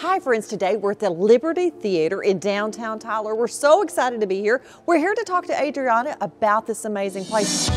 Hi friends, today we're at the Liberty Theater in downtown Tyler. We're so excited to be here. We're here to talk to Adrianna about this amazing place.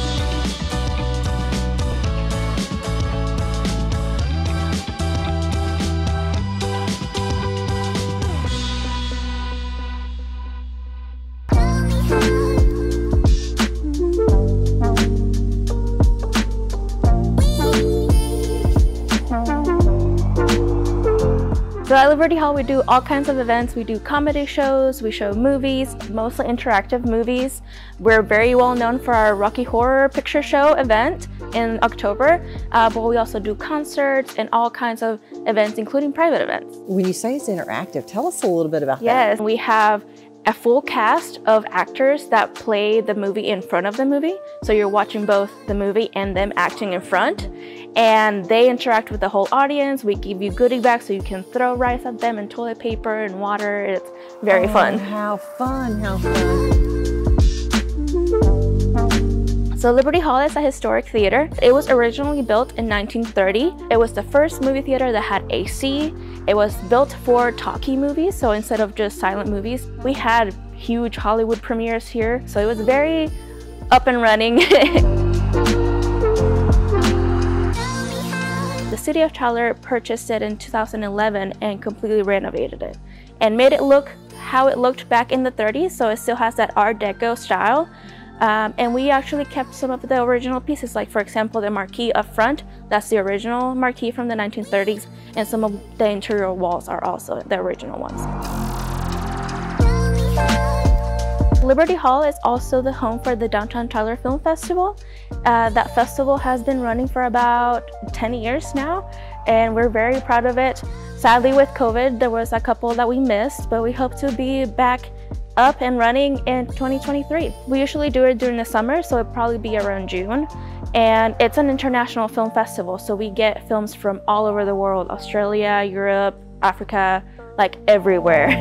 So at Liberty Hall, we do all kinds of events. We do comedy shows, we show movies, mostly interactive movies. We're very well known for our Rocky Horror Picture Show event in October, but we also do concerts and all kinds of events, including private events. When you say it's interactive, tell us a little bit about that. Yes, we have a full cast of actors that play the movie in front of the movie. So you're watching both the movie and them acting in front, and they interact with the whole audience. We give you goodie bags so you can throw rice at them and toilet paper and water. It's very fun. How fun, how fun. So Liberty Hall is a historic theater. It was originally built in 1930. It was the first movie theater that had AC. It was built for talkie movies, so instead of just silent movies. We had huge Hollywood premieres here, so it was very up and running. The city of Tyler purchased it in 2011 and completely renovated it and made it look how it looked back in the 30s, so it still has that Art Deco style. And we actually kept some of the original pieces, like for example the marquee up front. That's the original marquee from the 1930s, and some of the interior walls are also the original ones. Liberty Hall is also the home for the Downtown Tyler Film Festival. That festival has been running for about 10 years now, and we're very proud of it. Sadly, with COVID, there was a couple that we missed, but we hope to be back up and running in 2023. We usually do it during the summer, so it'll probably be around June. And it's an international film festival, so we get films from all over the world: Australia, Europe, Africa, like everywhere.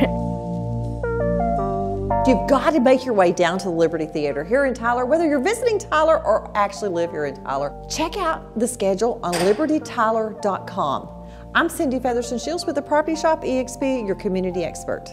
You've got to make your way down to the Liberty Theater here in Tyler, whether you're visiting Tyler or actually live here in Tyler. Check out the schedule on libertytyler.com. I'm Cindi Featherston Shields with The Property Shop EXP, your community expert.